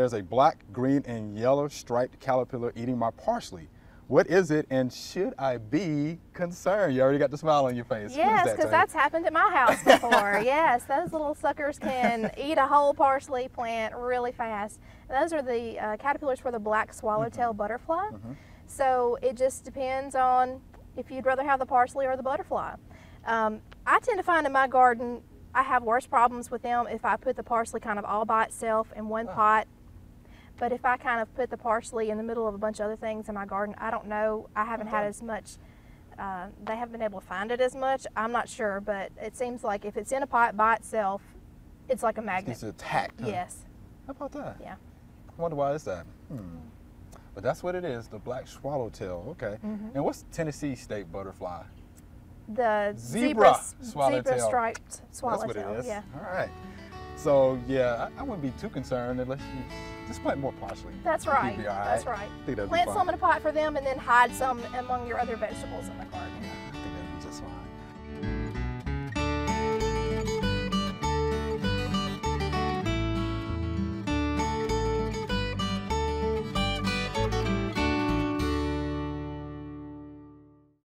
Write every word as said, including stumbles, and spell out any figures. there's a black, green, and yellow striped caterpillar eating my parsley. What is it, and should I be concerned? You already got the smile on your face. Yes, because that that's happened at my house before. Yes, those little suckers can eat a whole parsley plant really fast. Those are the uh, caterpillars for the black swallowtail mm-hmm. butterfly. Mm-hmm. So it just depends on if you'd rather have the parsley or the butterfly. Um, I tend to find in my garden, I have worse problems with them if I put the parsley kind of all by itself in one oh. pot. But if I kind of put the parsley in the middle of a bunch of other things in my garden, I don't know, I haven't okay. had as much, uh, they haven't been able to find it as much, I'm not sure, but it seems like if it's in a pot by itself, it's like a magnet. It's attacked, huh? Yes. How about that? Yeah. I wonder why is that? Hmm. Mm-hmm. But that's what it is, the black swallowtail, okay. Mm-hmm. And what's Tennessee state butterfly? The zebra, zebra swallowtail. Zebra striped swallowtail, that's what it is. Yeah. All right. So yeah, I, I wouldn't be too concerned unless you just plant more parsley. That's right. Right. That's right. Plant some in a pot for them and then hide some among your other vegetables in the garden.